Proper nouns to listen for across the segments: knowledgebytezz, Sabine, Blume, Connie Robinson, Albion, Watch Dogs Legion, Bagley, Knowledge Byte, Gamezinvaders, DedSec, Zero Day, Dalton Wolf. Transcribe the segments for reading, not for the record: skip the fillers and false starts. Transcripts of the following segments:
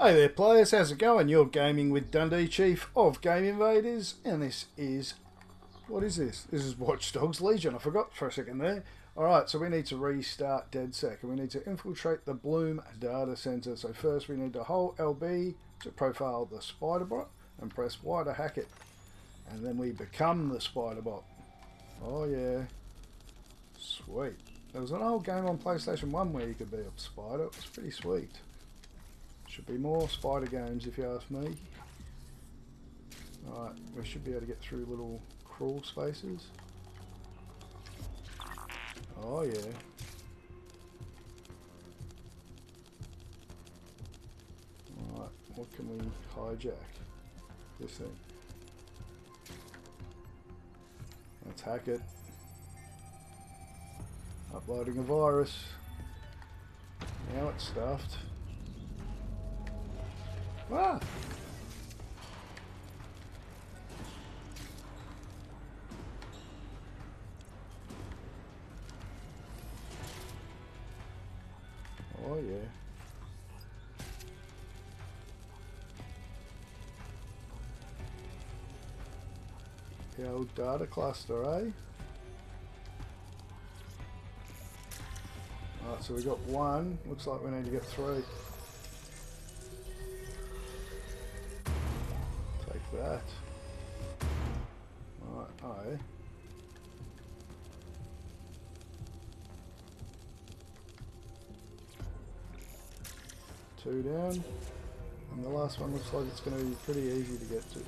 Hey there players, how's it going? You're gaming with Dundee Chief of Game Invaders, and this is... what is this? This is Watch Dogs Legion. I forgot for a second there. Alright, so we need to restart DedSec, and we need to infiltrate the Blume data center. So first we need to hold LB to profile the spider bot, and press Y to hack it. And then we become the spider bot. Oh yeah. Sweet. There was an old game on PlayStation 1 where you could be a spider. It was pretty sweet. Should be more spider games if you ask me. Alright, we should be able to get through little crawl spaces. Oh yeah. Alright, what can we hijack? This thing. Let's hack it. Uploading a virus. Now it's stuffed. Ah! Oh yeah. The old data cluster, eh? Alright, so we got one. Looks like we need to get three. That. Alright, aye. Two down. And the last one looks like it's going to be pretty easy to get to.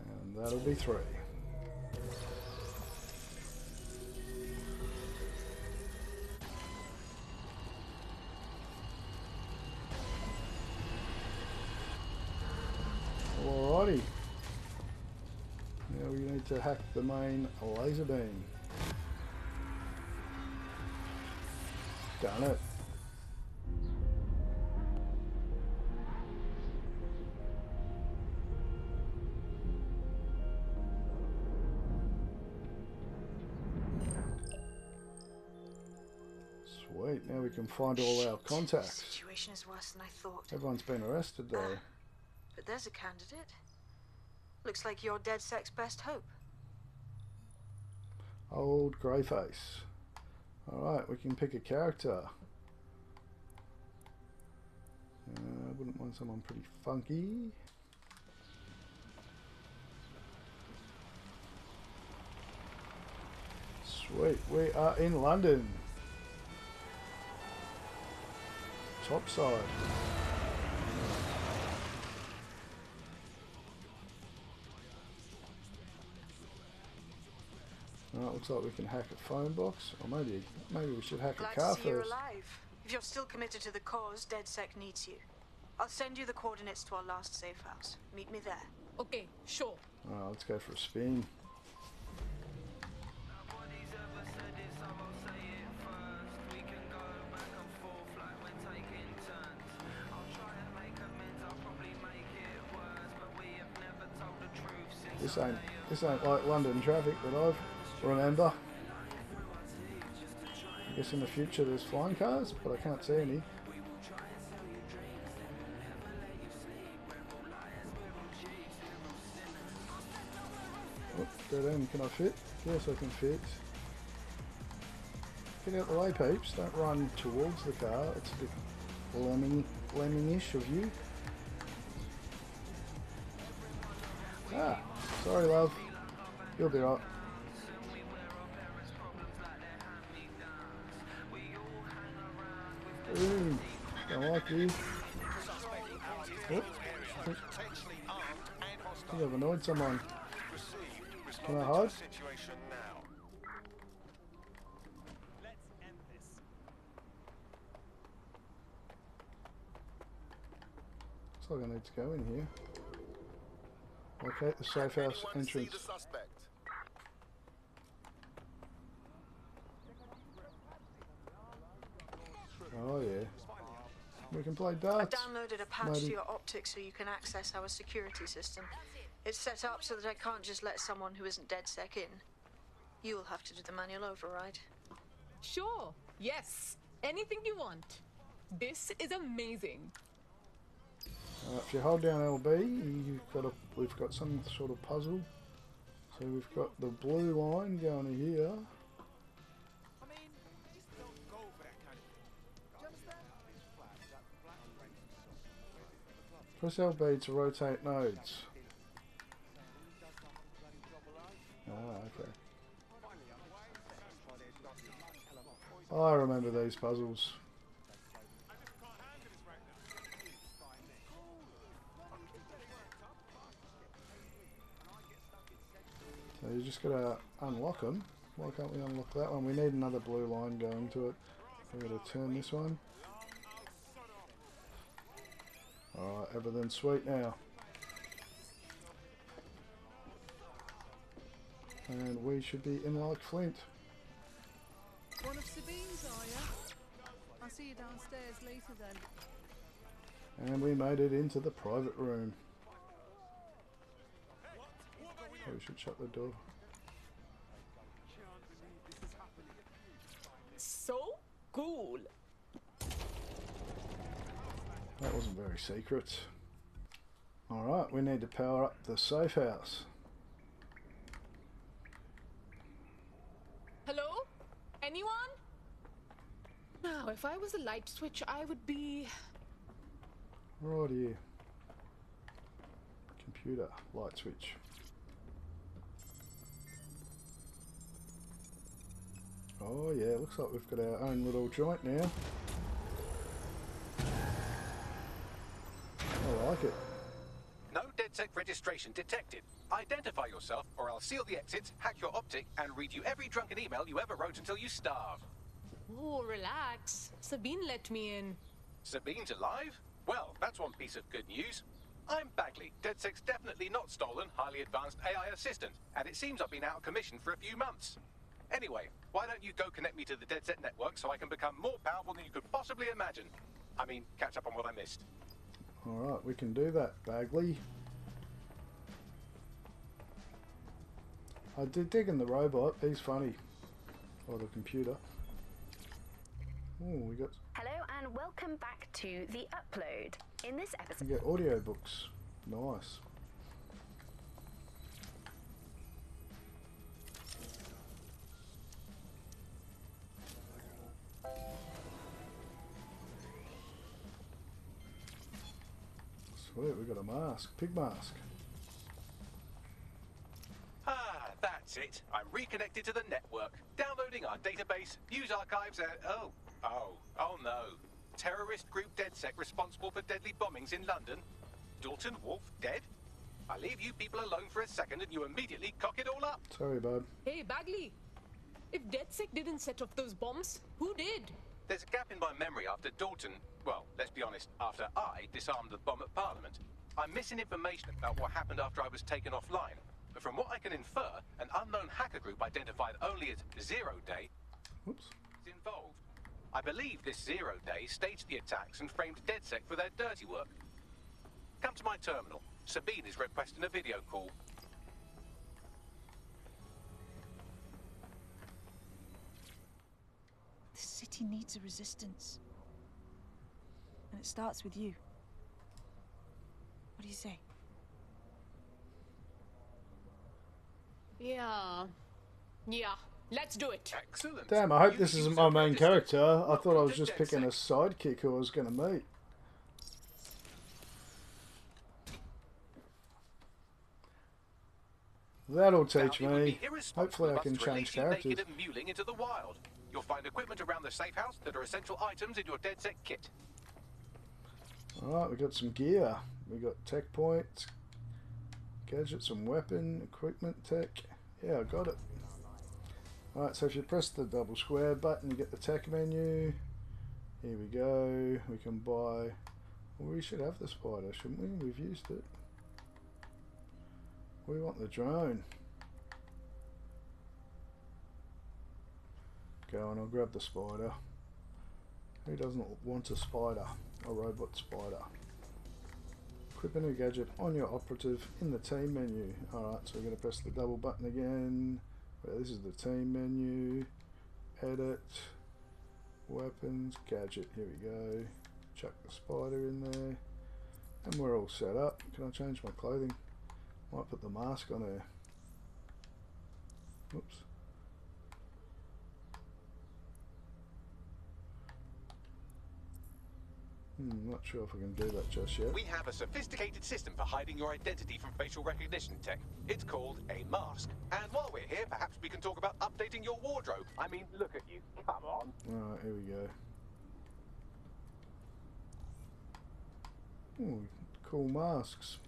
And that'll be three. Alrighty, now we need to hack the main laser beam. Done it. Sweet, now we can find all our contacts. The situation is worse than I thought. Everyone's been arrested though. But there's a candidate. Looks like you're DedSec's best hope. Old Greyface. Alright, we can pick a character. I wouldn't want someone pretty funky. Sweet, we are in London. Topside. Alright, looks like we can hack a phone box, or maybe we should hack a car first. Glad to see you're alive. If you're still committed to the cause, DedSec needs you. I'll send you the coordinates to our last safe house. Meet me there. Okay, sure. Alright, let's go for a spin. This ain't like London traffic that I've remember. I guess in the future there's flying cars, but I can't see any. Oh, dead end. Can I fit? Yes, I can fit. Get out the way, peeps. Don't run towards the car. It's a bit lemming-ish of you. Ah, sorry, love. You'll be right. Ooh, don't like you. Oop. I think I've annoyed someone. Can I hide? Looks like I need to go in here. Locate the safe house entrance. Oh yeah. We can play darts. I downloaded a patch to your optics so you can access our security system. It's set up so that I can't just let someone who isn't DedSec in. You will have to do the manual override. Sure. Yes. Anything you want. This is amazing. If you hold down LB, you've got a, we've got some sort of puzzle. So we've got the blue line going here. Press LB to rotate nodes. Ah, okay. I remember these puzzles. So you just gotta unlock them. Why can't we unlock that one? We need another blue line going to it. We're gonna turn this one. Alright, everything's sweet now. And we should be in like Flint. One of Sabine's, are you? I'll see you downstairs later then. And we made it into the private room. Probably should shut the door. So cool! That wasn't very secret. Alright, we need to power up the safe house. Hello? Anyone? Now, if I was a light switch, I would be... Right here. Computer, light switch. Oh yeah, looks like we've got our own little joint now. I like it. No DedSec registration detected. Identify yourself or I'll seal the exits, hack your optic, and read you every drunken email you ever wrote until you starve. Oh, relax. Sabine let me in. Sabine's alive? Well, that's one piece of good news. I'm Bagley, DedSec's definitely not stolen, highly advanced AI assistant, and it seems I've been out of commission for a few months. Anyway, why don't you go connect me to the DedSec network so I can become more powerful than you could possibly imagine? I mean, catch up on what I missed. Alright, we can do that, Bagley. I did dig in the robot, he's funny. Or the computer. Oh, we got... Hello and welcome back to The Upload. In this episode... We get audiobooks. Nice. We got a mask, pig mask. Ah, that's it. I'm reconnected to the network, downloading our database, news archives, and oh no, terrorist group DedSec responsible for deadly bombings in London. Dalton Wolf dead. I leave you people alone for a second, and you immediately cock it all up. Sorry, bud. Hey, Bagley. If DedSec didn't set off those bombs, who did? There's a gap in my memory after Dalton, well, let's be honest, after I disarmed the bomb at Parliament. I'm missing information about what happened after I was taken offline, but from what I can infer, an unknown hacker group identified only as Zero Day is involved. I believe this Zero Day staged the attacks and framed DedSec for their dirty work. Come to my terminal. Sabine is requesting a video call. The city needs a resistance. And it starts with you. What do you say? Yeah. Let's do it. Excellent. Damn, I hope this isn't my main character. I thought I was just picking a sidekick who I was going to meet. That'll teach me. Hopefully I can change characters. You'll find equipment around the safe house that are essential items in your DedSec kit. Alright, we got some gear. We got tech points, gadgets and weapon, equipment tech. Yeah, I got it. Alright, so if you press the double square button, you get the tech menu. Here we go. We can buy... Well, we should have the spider, shouldn't we? We've used it. We want the drone. Go and I'll grab the spider. Who doesn't want a spider? A robot spider. Equipping a gadget on your operative in the team menu. Alright, so we're going to press the double button again. This is the team menu, edit, weapons, gadget, here we go, chuck the spider in there, and we're all set up. Can I change my clothing? Might put the mask on her. Whoops. Not sure if I can do that just yet. We have a sophisticated system for hiding your identity from facial recognition tech. It's called a mask. And while we're here, perhaps we can talk about updating your wardrobe. I mean, look at you. Come on. Alright, here we go. Ooh, cool masks.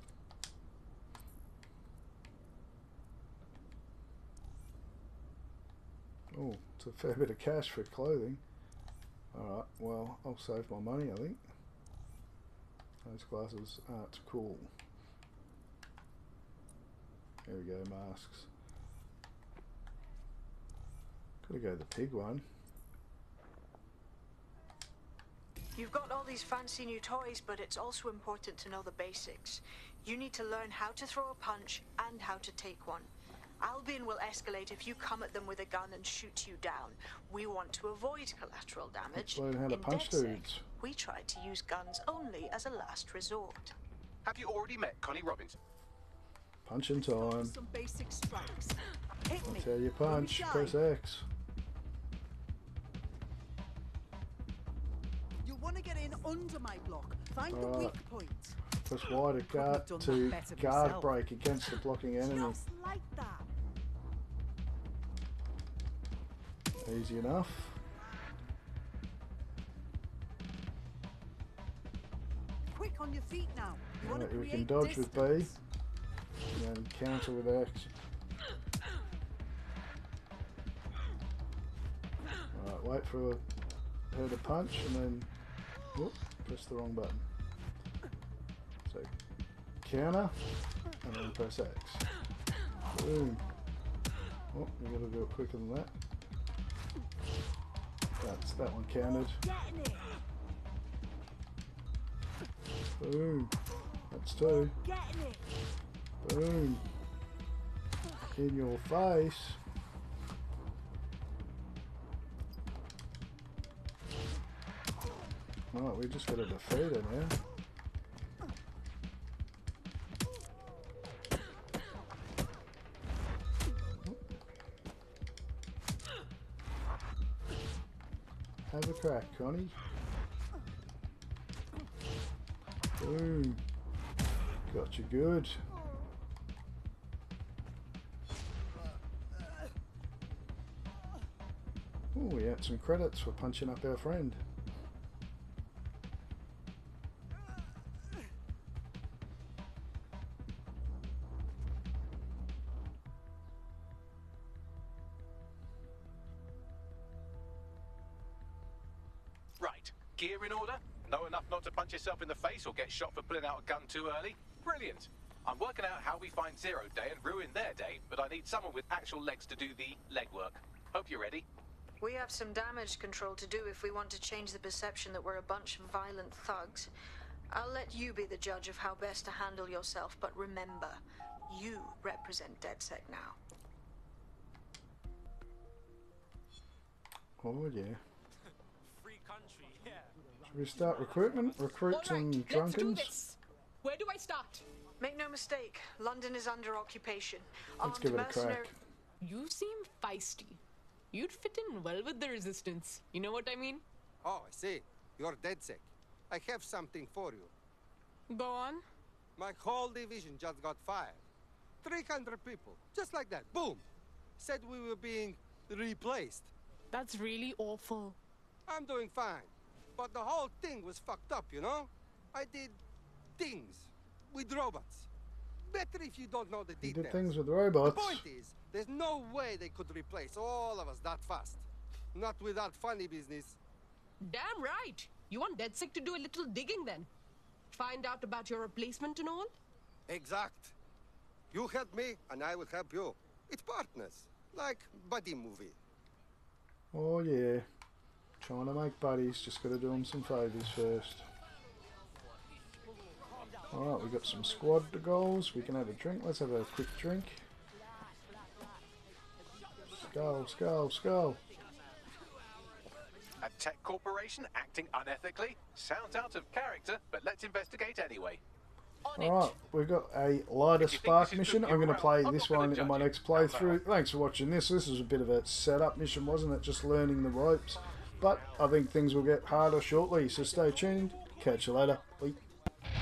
Oh, it's a fair bit of cash for clothing. Alright, well, I'll save my money, I think. Those glasses aren't cool. Here we go, masks. Gotta go the pig one. You've got all these fancy new toys, but it's also important to know the basics. You need to learn how to throw a punch and how to take one. Albion will escalate if you come at them with a gun and shoot you down. We want to avoid collateral damage. In DedSec, we try to use guns only as a last resort. Have you already met Connie Robinson? Punch in time. Some basic strikes. Hit me. I'll tell you punch. Press X. You want to get in under my block. Find the weak point. Press Y to guard break against the blocking enemy. Just like that. Easy enough. Quick on your feet now. You right, we can dodge distance with B and counter with X. Alright, wait for her to punch and then press the wrong button. So counter and then press X. Boom. Oh, you gotta do it quicker than that. That's that one countered. Boom. That's two. Boom. In your face. Alright, we just gotta defeat it now. Have a crack, Connie. Boom. Got you good. Oh, we had some credits for punching up our friend. Gear in order? Know enough not to punch yourself in the face or get shot for pulling out a gun too early? Brilliant! I'm working out how we find Zero Day and ruin their day, but I need someone with actual legs to do the legwork. Hope you're ready. We have some damage control to do if we want to change the perception that we're a bunch of violent thugs. I'll let you be the judge of how best to handle yourself, but remember, you represent DedSec now. Oh yeah. Should we start recruitment? Recruit some drunkens? Let's do this. Where do I start? Make no mistake, London is under occupation. Let's give it a crack. You seem feisty. You'd fit in well with the resistance. You know what I mean? Oh, I see. You're DedSec. I have something for you. Go on. My whole division just got fired. 300 people. Just like that. Boom. Said we were being replaced. That's really awful. I'm doing fine. But the whole thing was fucked up, you know? I did things with robots. Better if you don't know the details. You did things with robots. The point is, there's no way they could replace all of us that fast. Not without funny business. Damn right. You want DedSec to do a little digging then? Find out about your replacement and all? Exact. You help me and I will help you. It's partners. Like buddy movie. Oh yeah. Trying to make buddies, just gotta do them some favours first. Alright, we've got some squad goals. We can have a drink. Let's have a quick drink. Skull. A tech corporation acting unethically? Sounds out of character, but let's investigate anyway. Alright, we've got a lighter spark mission. I'm going to play this one in my next playthrough. Thanks for watching this. This was a bit of a setup mission, wasn't it? Just learning the ropes. But I think things will get harder shortly, so stay tuned. Catch you later. Bye.